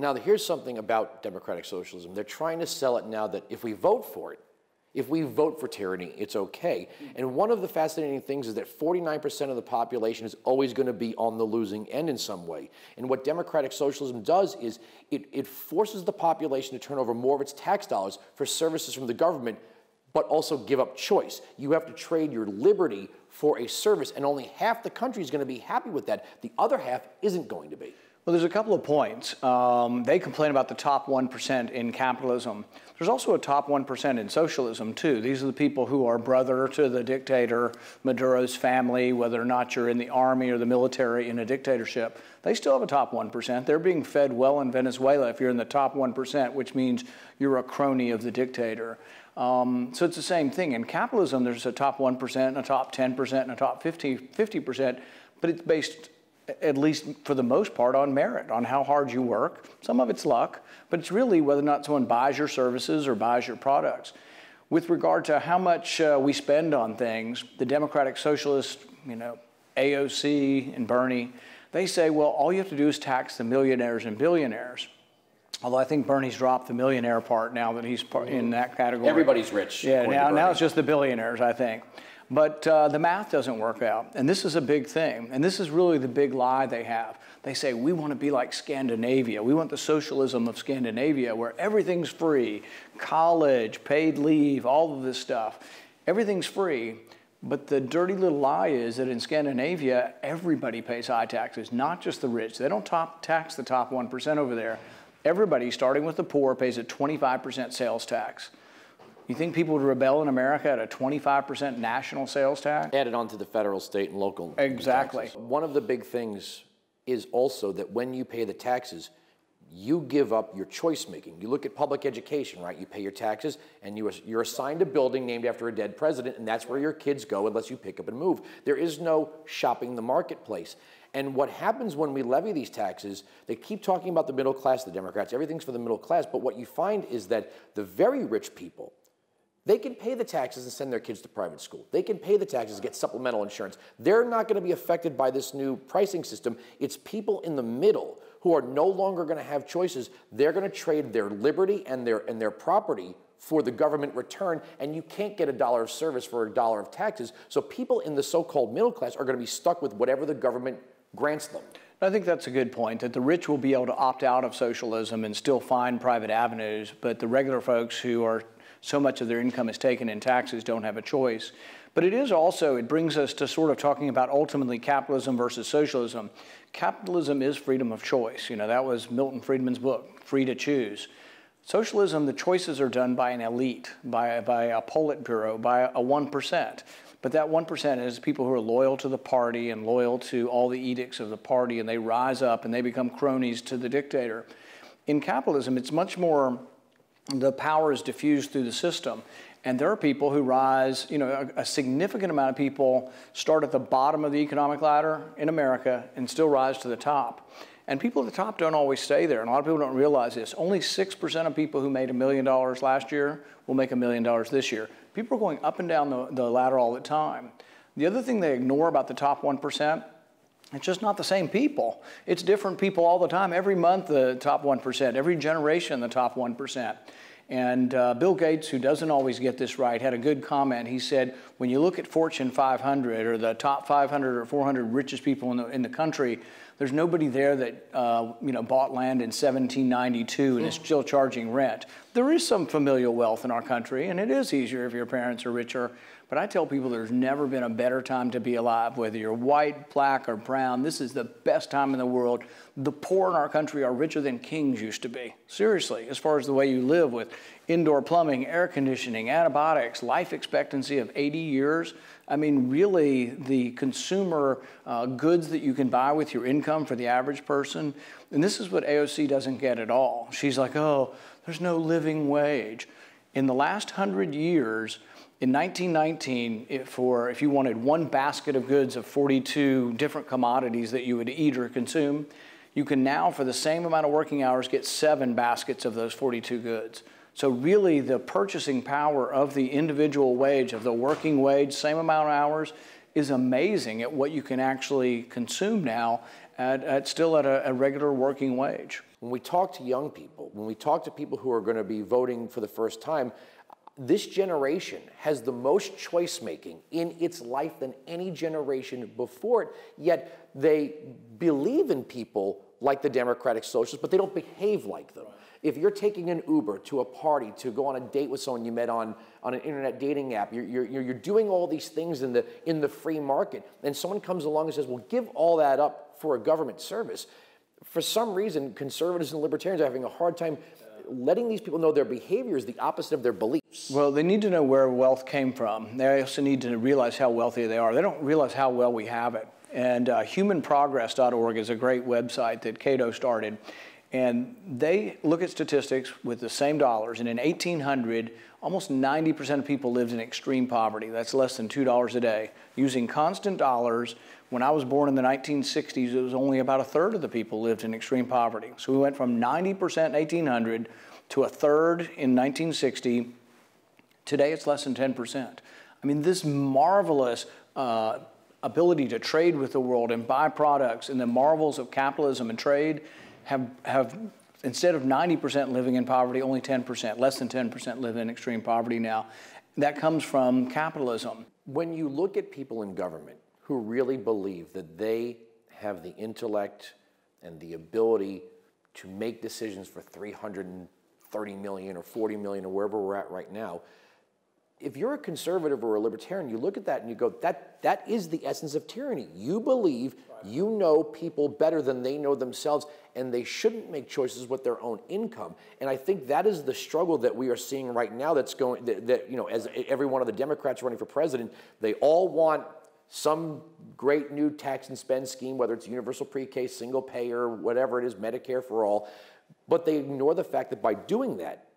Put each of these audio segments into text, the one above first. Now, here's something about democratic socialism. They're trying to sell it now that if we vote for it, if we vote for tyranny, it's okay. And one of the fascinating things is that 49% of the population is always going to be on the losing end in some way. And what democratic socialism does is it forces the population to turn over more of its tax dollars for services from the government, but also give up choice. You have to trade your liberty for a service, and only half the country is going to be happy with that. The other half isn't going to be. Well, there's a couple of points. They complain about the top 1% in capitalism. There's also a top 1% in socialism, too. These are the people who are brother to the dictator, Maduro's family, whether or not you're in the army or the military in a dictatorship. They still have a top 1%. They're being fed well in Venezuela if you're in the top 1%, which means you're a crony of the dictator. So it's the same thing. In capitalism, there's a top 1% and a top 10% and a top 50%, but it's based, at least for the most part, on merit, on how hard you work. Some of it's luck, but it's really whether or not someone buys your services or buys your products. With regard to how much we spend on things, the democratic socialists, you know, AOC and Bernie, they say, well, all you have to do is tax the millionaires and billionaires. Although I think Bernie's dropped the millionaire part now that he's in that category. Everybody's rich. Yeah, now it's just the billionaires, I think. But the math doesn't work out, and this is a big thing, and this is really the big lie they have. They say, we want to be like Scandinavia. We want the socialism of Scandinavia where everything's free, college, paid leave, all of this stuff. Everything's free, but the dirty little lie is that in Scandinavia, everybody pays high taxes, not just the rich. They don't tax the top 1% over there. Everybody, starting with the poor, pays a 25% sales tax. You think people would rebel in America at a 25% national sales tax? Added on to the federal, state, and local. Exactly. Taxes. One of the big things is also that when you pay the taxes, you give up your choice making. You look at public education, right? You pay your taxes, and you're assigned a building named after a dead president, and that's where your kids go unless you pick up and move. There is no shopping the marketplace. And what happens when we levy these taxes, they keep talking about the middle class, the Democrats, everything's for the middle class, but what you find is that the very rich people, they can pay the taxes and send their kids to private school. They can pay the taxes and get supplemental insurance. They're not going to be affected by this new pricing system. It's people in the middle who are no longer going to have choices. They're going to trade their liberty and their property for the government return, and you can't get a dollar of service for a dollar of taxes. So people in the so-called middle class are going to be stuck with whatever the government grants them. I think that's a good point, that the rich will be able to opt out of socialism and still find private avenues, but the regular folks who are so much of their income is taken in taxes don't have a choice. But it is also, it brings us to sort of talking about ultimately capitalism versus socialism. Capitalism is freedom of choice. You know, that was Milton Friedman's book, Free to Choose. Socialism, the choices are done by an elite, by a Politburo, by a 1%. But that 1% is people who are loyal to the party and loyal to all the edicts of the party, and they rise up and they become cronies to the dictator. In capitalism, it's much more the power is diffused through the system. And there are people who rise, you know, a significant amount of people start at the bottom of the economic ladder in America and still rise to the top. And people at the top don't always stay there. And a lot of people don't realize this. Only 6% of people who made $1 million last year will make $1 million this year. People are going up and down the ladder all the time. The other thing they ignore about the top 1%, it's just not the same people. It's different people all the time. Every month, the top 1%. Every generation, the top 1%. And Bill Gates, who doesn't always get this right, had a good comment. He said, when you look at Fortune 500 or the top 500 or 400 richest people in the country, there's nobody there that you know, bought land in 1792 and is still charging rent. There is some familial wealth in our country, and it is easier if your parents are richer. But I tell people there's never been a better time to be alive, whether you're white, black, or brown. This is the best time in the world. The poor in our country are richer than kings used to be. Seriously, as far as the way you live with indoor plumbing, air conditioning, antibiotics, life expectancy of 80 years. I mean, really, the consumer goods that you can buy with your income for the average person. And this is what AOC doesn't get at all. She's like, oh, there's no living wage. In the last 100 years, in 1919, if you wanted one basket of goods of 42 different commodities that you would eat or consume, you can now, for the same amount of working hours, get 7 baskets of those 42 goods. So really, the purchasing power of the individual wage, of the working wage, same amount of hours, is amazing at what you can actually consume now. still at a regular working wage. When we talk to young people, when we talk to people who are going to be voting for the first time, this generation has the most choice-making in its life than any generation before it, yet they believe in people like the Democratic Socialists, but they don't behave like them. If you're taking an Uber to a party to go on a date with someone you met on an internet dating app, you're doing all these things in the free market, and someone comes along and says, well, give all that up for a government service. For some reason, conservatives and libertarians are having a hard time letting these people know their behavior is the opposite of their beliefs. Well, they need to know where wealth came from. They also need to realize how wealthy they are. They don't realize how well we have it. And humanprogress.org is a great website that Cato started. And they look at statistics with the same dollars. And in 1800, almost 90% of people lived in extreme poverty. That's less than $2 a day. Using constant dollars, when I was born in the 1960s, it was only about a third of the people lived in extreme poverty. So we went from 90% in 1800 to a third in 1960. Today, it's less than 10%. I mean, this marvelous ability to trade with the world and buy products and the marvels of capitalism and trade have instead of 90% living in poverty, only 10%, less than 10% live in extreme poverty now. That comes from capitalism. When you look at people in government who really believe that they have the intellect and the ability to make decisions for 330 million or 40 million or wherever we're at right now, if you're a conservative or a libertarian, you look at that and you go, that is the essence of tyranny. You believe you know people better than they know themselves, and they shouldn't make choices with their own income. And I think that is the struggle that we are seeing right now that's going, as every one of the Democrats running for president, they all want some great new tax and spend scheme, whether it's universal pre-K, single payer, whatever it is, Medicare for all, but they ignore the fact that by doing that,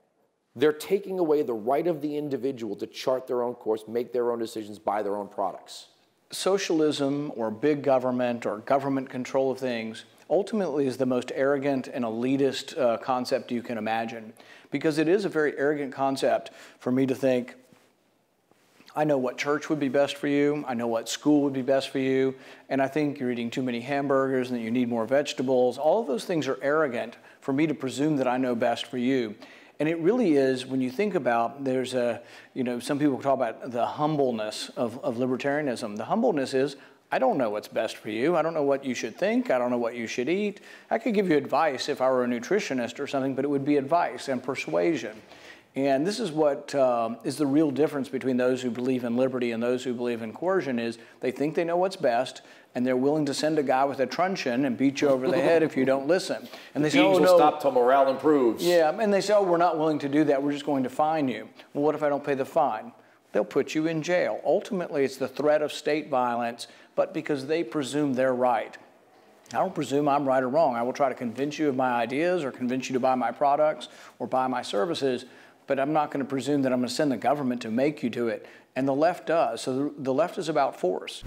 they're taking away the right of the individual to chart their own course, make their own decisions, buy their own products. Socialism or big government or government control of things ultimately is the most arrogant and elitist concept you can imagine, because it is a very arrogant concept for me to think, I know what church would be best for you, I know what school would be best for you, and I think you're eating too many hamburgers and that you need more vegetables. All of those things are arrogant for me to presume that I know best for you. And it really is, when you think about, there's a, some people talk about the humbleness of libertarianism. The humbleness is, I don't know what's best for you. I don't know what you should think. I don't know what you should eat. I could give you advice if I were a nutritionist or something, but it would be advice and persuasion. And this is what is the real difference between those who believe in liberty and those who believe in coercion is they think they know what's best, and they're willing to send a guy with a truncheon and beat you over the head if you don't listen. And they say, oh, no. Will stop till morale improves. Yeah, and they say, oh, we're not willing to do that. We're just going to fine you. Well, what if I don't pay the fine? They'll put you in jail. Ultimately, it's the threat of state violence, but because they presume they're right. I don't presume I'm right or wrong. I will try to convince you of my ideas or convince you to buy my products or buy my services, but I'm not going to presume that I'm going to send the government to make you do it. And the left does. So the left is about force.